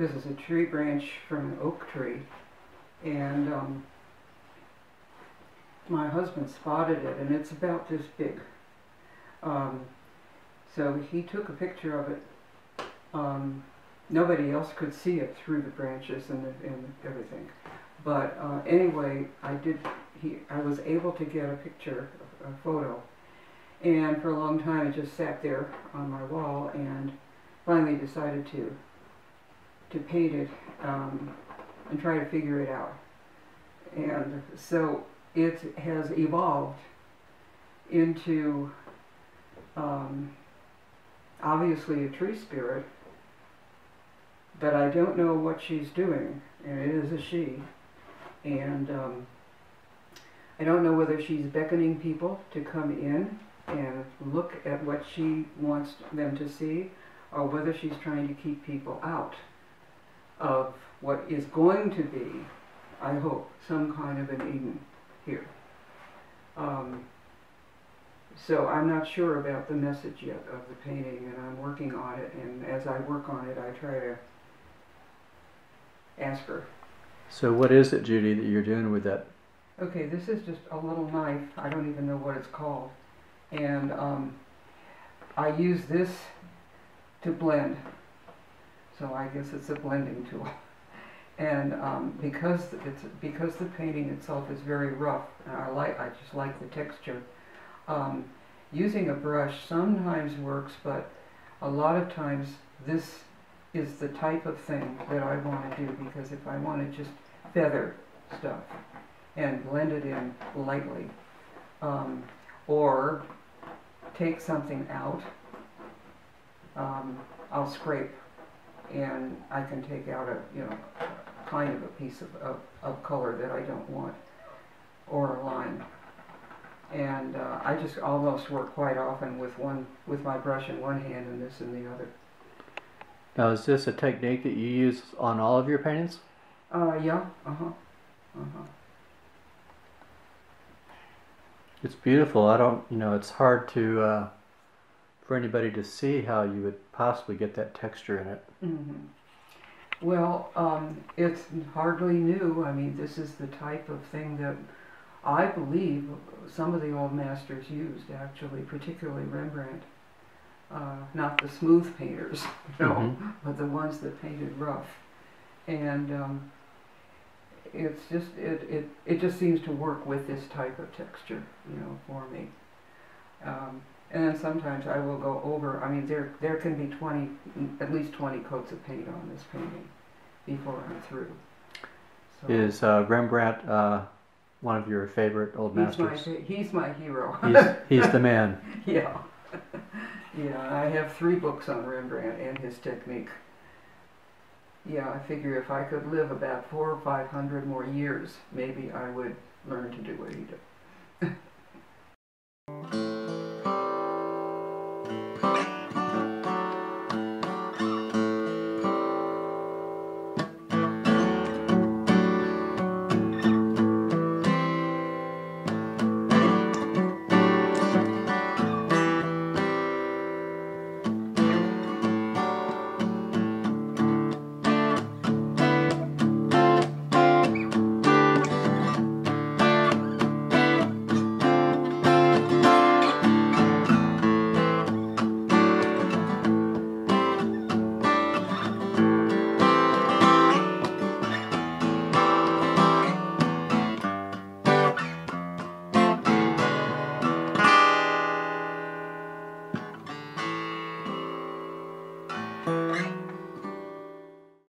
This is a tree branch from an oak tree, and my husband spotted it, and it's about this big. So he took a picture of it. Nobody else could see it through the branches and everything. But anyway, I was able to get a picture, a photo, and for a long time it just sat there on my wall, and finally decided to paint it and try to figure it out. And so it has evolved into obviously a tree spirit, but I don't know what she's doing, and it is a she, and I don't know whether she's beckoning people to come in and look at what she wants them to see, or whether she's trying to keep people out of what is going to be, I hope, some kind of an Eden here. So I'm not sure about the message yet of the painting, and I'm working on it, and as I work on it, I try to ask her. So what is it, Judy, that you're doing with that? Okay, this is just a little knife. I don't even know what it's called. And I use this to blend. So I guess it's a blending tool. And because the painting itself is very rough, and I just like the texture. Using a brush sometimes works, but a lot of times this is the type of thing that I want to do, because if I want to just feather stuff and blend it in lightly, or take something out, I'll scrape and I can take out a, you know, kind of a piece of color that I don't want, or a line. And I just almost work quite often with my brush in one hand and this in the other. Now, is this a technique that you use on all of your paintings? Yeah. It's beautiful. I don't, you know, it's hard to for anybody to see how you would possibly get that texture in it. Mm-hmm. Well, it's hardly new. I mean, this is the type of thing that I believe some of the old masters used, actually, particularly Rembrandt. Not the smooth painters, no, but the ones that painted rough. And it's just, it just seems to work with this type of texture, you know, for me. And then sometimes I will go over, I mean, there can be at least 20 coats of paint on this painting before I'm through. So. Is Rembrandt one of your favorite old masters? He's my hero. He's the man. Yeah. Yeah, I have 3 books on Rembrandt and his technique. Yeah, I figure if I could live about 400 or 500 more years, maybe I would learn to do what he did.